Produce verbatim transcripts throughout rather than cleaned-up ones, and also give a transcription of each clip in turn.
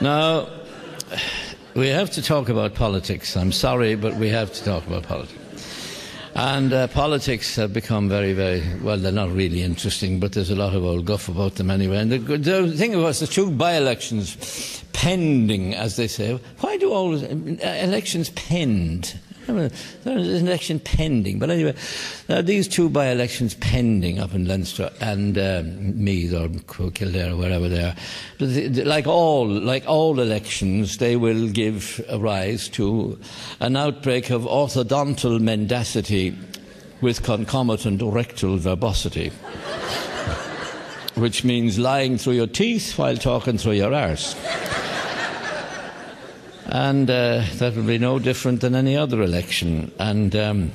Now, we have to talk about politics. I'm sorry, but we have to talk about politics. And uh, politics have become very, very, well, they're not really interesting, but there's a lot of old guff about them anyway. And the, the thing about the two by-elections pending, as they say, why do all elections pend? I mean, there's an election pending. But anyway, now these two by-elections pending up in Leinster and um, Meath or Kildare or wherever they are, like all, like all elections, they will give rise to an outbreak of orthodontal mendacity with concomitant rectal verbosity, which means lying through your teeth while talking through your arse. And uh, that will be no different than any other election. And um,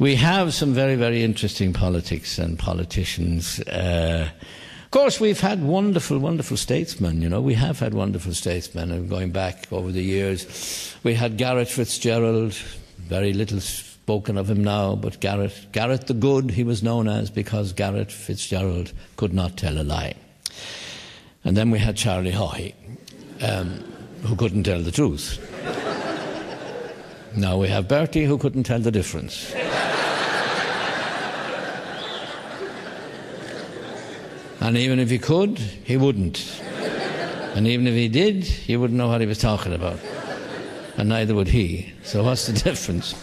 we have some very, very interesting politics and politicians. Uh, of course, we've had wonderful, wonderful statesmen, you know. We have had wonderful statesmen. And going back over the years, we had Garrett Fitzgerald, very little spoken of him now, but Garrett, Garrett the Good, he was known as, because Garrett Fitzgerald could not tell a lie. And then we had Charlie Haughey. Um, who couldn't tell the truth. Now we have Bertie, who couldn't tell the difference. And even if he could, he wouldn't. And even if he did, he wouldn't know what he was talking about. And neither would he. So what's the difference?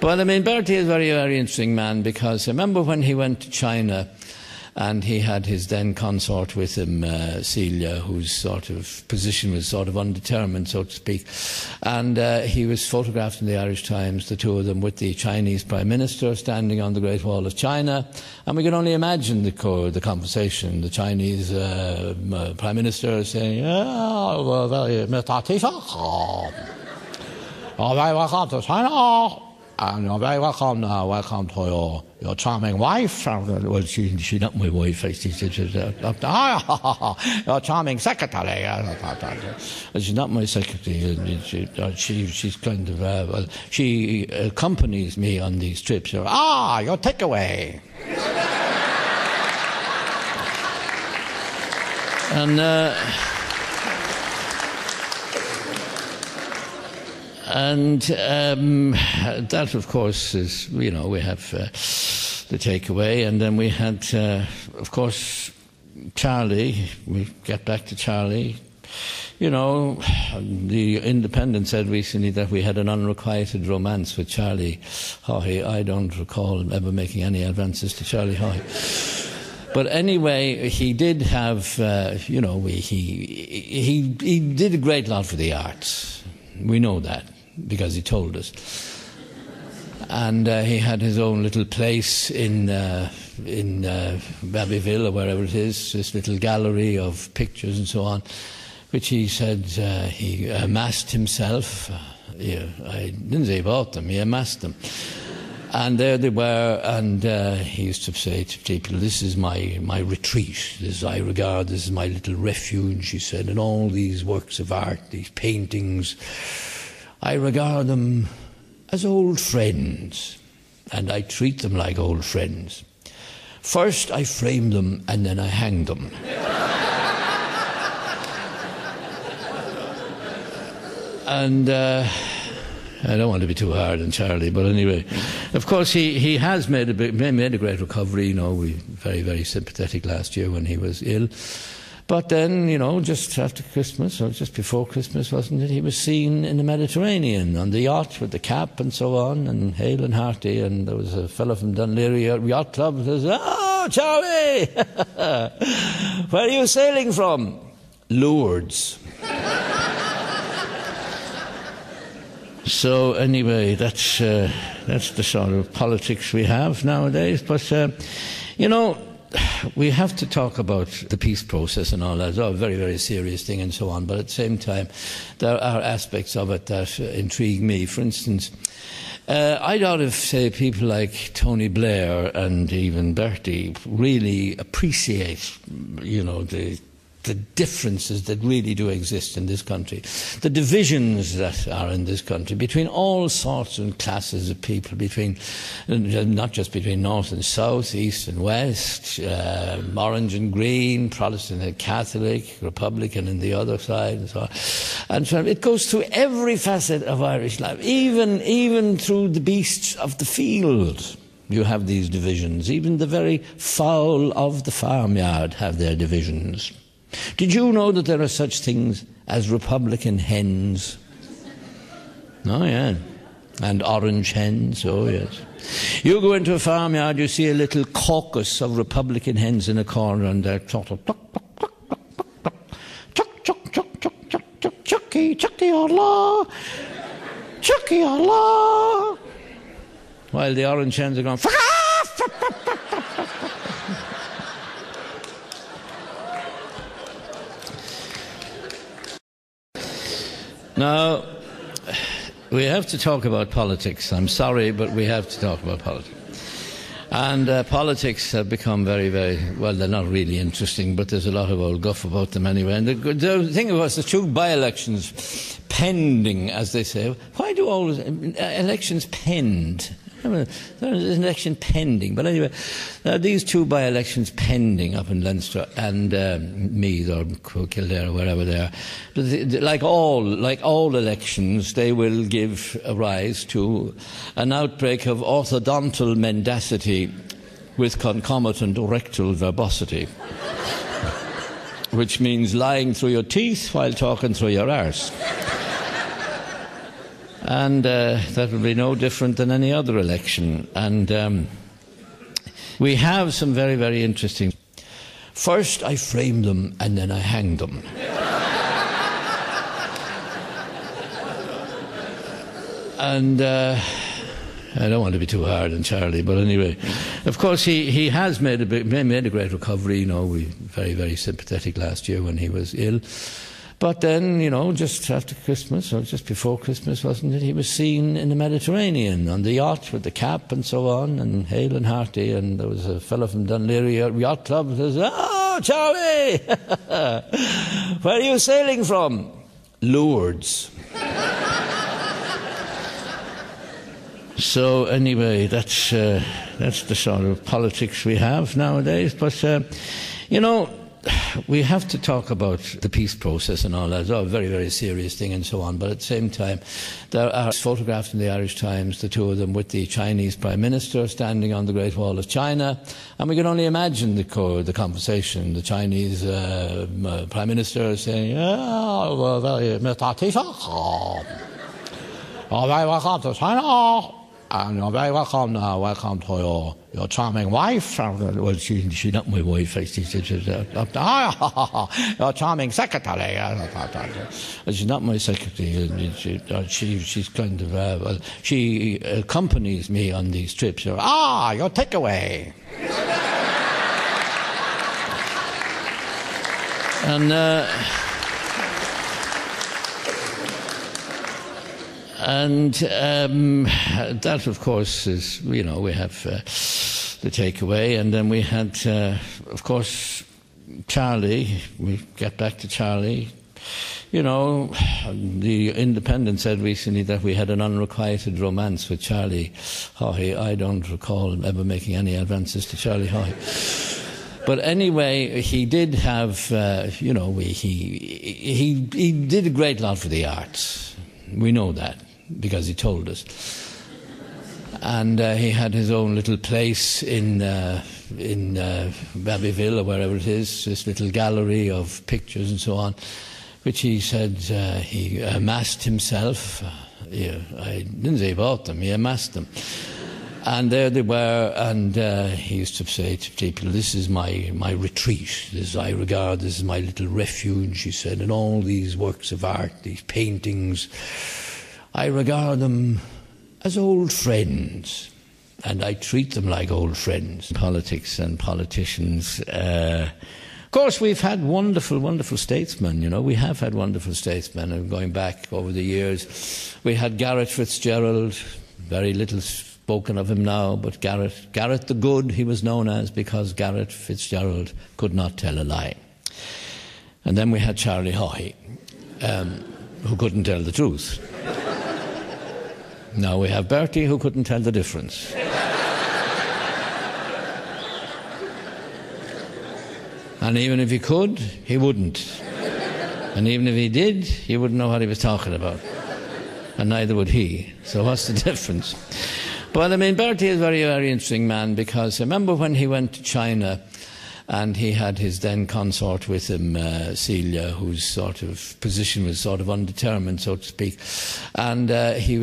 But I mean, Bertie is a very, very interesting man, because remember when he went to China, and he had his then consort with him, uh, Celia, whose sort of position was sort of undetermined, so to speak. And uh, he was photographed in the Irish Times, the two of them, with the Chinese Prime Minister standing on the Great Wall of China. And we can only imagine the, co the conversation. The Chinese uh, Prime Minister saying, "Oh, Mister Teacher, oh, very welcome to China. And you're very welcome, uh, welcome to your, your charming wife." Well, she's she not my wife. She, she, she's uh, your charming secretary. Well, she's not my secretary. She, she, she's kind of, uh, well, she accompanies me on these trips. So, ah, your takeaway. And, uh, And um, that, of course, is, you know, we have uh, the takeaway. And then we had, uh, of course, Charlie. We get back to Charlie. You know, the Independent said recently that we had an unrequited romance with Charlie Haughey. I don't recall ever making any advances to Charlie Haughey. But anyway, he did have, uh, you know, we, he, he, he did a great lot for the arts. We know that, because he told us. And uh, he had his own little place in uh, in uh, Abbeyville, or wherever it is, this little gallery of pictures and so on, which he said uh, he amassed himself. Yeah, I didn't say he bought them, he amassed them. And there they were, and uh, he used to say to people, "This is my, my retreat. This I regard, this is my little refuge," he said, "and all these works of art, these paintings, I regard them as old friends, and I treat them like old friends. First I frame them, and then I hang them." And... Uh, I don't want to be too hard on Charlie, but anyway, of course he, he has made a, made a great recovery. You know, we were very, very sympathetic last year when he was ill. But then, you know, just after Christmas, or just before Christmas, wasn't it, he was seen in the Mediterranean on the yacht with the cap and so on, and hale and hearty, and there was a fellow from Dún Laoghaire Yacht Club who says, "Oh, Charlie, where are you sailing from?" "Lourdes." So anyway, that's uh, that's the sort of politics we have nowadays. But uh, you know, we have to talk about the peace process and all that. It's a very, very serious thing and so on. But at the same time, there are aspects of it that uh, intrigue me. For instance, uh, I doubt if, say, people like Tony Blair and even Bertie really appreciate, you know, the the differences that really do exist in this country, the divisions that are in this country between all sorts and classes of people, between not just between north and south, east and west, uh, orange and green, Protestant and Catholic, Republican and the other side, and so on. And so it goes through every facet of Irish life, even even through the beasts of the field. You have these divisions. Even the very fowl of the farmyard have their divisions. Did you know that there are such things as Republican hens? Oh, yeah. And orange hens, oh, yes. You go into a farmyard, you see a little caucus of Republican hens in a corner, and they're total cluck, cluck, cluck, cluck, cluck, chuck, chuck, chuck, chuck, chuck, chuck, chucky, chucky, Allah, chucky, Allah. While the orange hens are going, fuck off! Now, we have to talk about politics. I'm sorry, but we have to talk about politics. And uh, politics have become very, very, well, they're not really interesting, but there's a lot of old guff about them anyway. And the, the thing was, the two by-elections pending, as they say. Why do all elections pend? There's an election pending, but anyway, now these two by-elections pending up in Leinster and um, Meath or Kildare or wherever they are, like all like all elections, they will give rise to an outbreak of orthodontal mendacity with concomitant rectal verbosity, which means lying through your teeth while talking through your arse. And uh, that will be no different than any other election. And um, we have some very, very interesting... First I frame them and then I hang them. And uh, I don't want to be too hard on Charlie, but anyway, of course he, he has made a, big, made a great recovery. You know, we were very, very sympathetic last year when he was ill. But then, you know, just after Christmas, or just before Christmas, wasn't it, he was seen in the Mediterranean on the yacht with the cap and so on, and hale and hearty, and there was a fellow from Dún Laoghaire Yacht Club who says, "Oh, Charlie! Where are you sailing from?" "Lourdes." So anyway, that's, uh, that's the sort of politics we have nowadays. But, uh, you know... we have to talk about the peace process and all that. It's a very, very serious thing and so on. But at the same time, there are photographs in the Irish Times, the two of them with the Chinese Prime Minister standing on the Great Wall of China. And we can only imagine the, co the conversation. The Chinese uh, uh, Prime Minister saying, "Welcome to China. And you're very welcome now, welcome to your, your charming wife." Well, she, she's not my wife, she's, she's, she's uh, your charming secretary. She's not my secretary, she, she, she's kind of, uh, well, she accompanies me on these trips. "Ah, your takeaway." And, uh, And um, that, of course, is, you know, we have uh, the takeaway. And then we had, uh, of course, Charlie. We get back to Charlie. You know, the Independent said recently that we had an unrequited romance with Charlie Haughey. I don't recall ever making any advances to Charlie Haughey. But anyway, he did have, uh, you know, we, he, he, he did a great lot for the arts. We know that, because he told us. And uh, he had his own little place in uh, in uh, Babyville, or wherever it is, this little gallery of pictures and so on, which he said uh, he amassed himself. Yeah, I didn't say he bought them, he amassed them. And there they were, and uh, he used to say to people, "This is my, my retreat. This I regard, this is my little refuge," he said, "and all these works of art, these paintings, I regard them as old friends, and I treat them like old friends." Politics and politicians... Uh, Of course, we've had wonderful, wonderful statesmen, you know. We have had wonderful statesmen, and going back over the years. We had Garrett Fitzgerald, very little... spoken of him now, but Garrett, Garrett the Good, he was known as, because Garrett Fitzgerald could not tell a lie. And then we had Charlie Haughey, um, who couldn't tell the truth. Now we have Bertie, who couldn't tell the difference. And even if he could, he wouldn't. And even if he did, he wouldn't know what he was talking about. And neither would he. So what's the difference? Well, I mean, Bertie is a very, very interesting man, because I remember when he went to China and he had his then consort with him, uh, Celia, whose sort of position was sort of undetermined, so to speak. And uh, he was